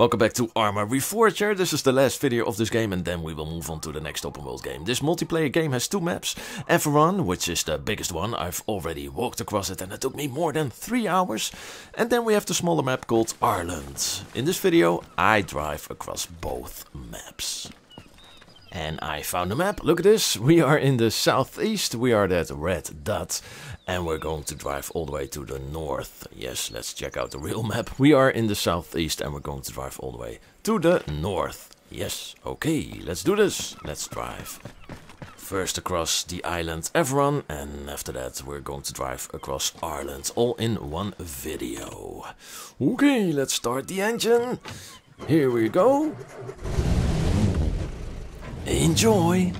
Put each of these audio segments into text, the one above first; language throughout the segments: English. Welcome back to Arma Reforger. This is the last video of this game and then we will move on to the next open world game. This multiplayer game has two maps. Everon, which is the biggest one. I've already walked across it and it took me more than 3 hours. And then we have the smaller map called Arland. In this video I drive across both maps. And I found the map. Look at this. We are in the southeast. We are that red dot. And we're going to drive all the way to the north. Yes, let's check out the real map. We are in the southeast and we're going to drive all the way to the north. Yes, okay, let's do this. Let's drive first across the island Everon. And after that, we're going to drive across Arland. All in one video. Okay, let's start the engine. Here we go. Enjoy!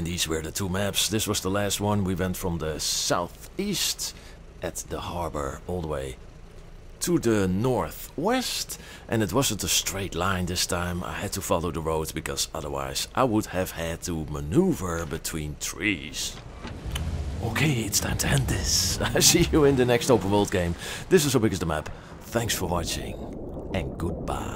And these were the two maps. This was the last one. We went from the southeast at the harbor all the way to the northwest, and it wasn't a straight line this time. I had to follow the road because otherwise I would have had to maneuver between trees. Okay, it's time to end this. I see you in the next open world game. This is How Big is the Map. Thanks for watching and goodbye.